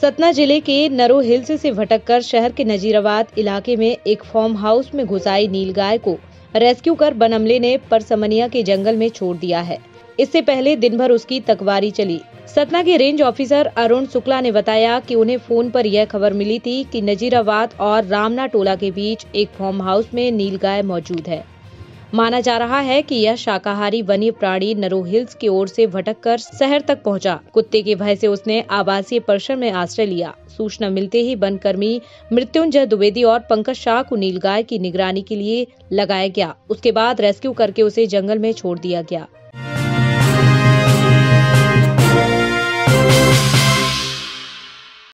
सतना जिले के नरोहिल से भटककर शहर के नजीराबाद इलाके में एक फार्म हाउस में घुस आई नीलगाय को रेस्क्यू कर बनमले ने परसमनिया के जंगल में छोड़ दिया है। इससे पहले दिन भर उसकी तकवारी चली। सतना के रेंज ऑफिसर अरुण शुक्ला ने बताया कि उन्हें फोन पर यह खबर मिली थी कि नजीराबाद और रामना टोला के बीच एक फार्म हाउस में नीलगाय मौजूद है। माना जा रहा है कि यह शाकाहारी वन्य प्राणी नरोहिल्स की ओर से भटककर शहर तक पहुंचा। कुत्ते के भय से उसने आवासीय परिसर में आश्रय लिया। सूचना मिलते ही वनकर्मी मृत्युंजय द्विवेदी और पंकज शाह को नीलगाय की निगरानी के लिए लगाया गया। उसके बाद रेस्क्यू करके उसे जंगल में छोड़ दिया गया।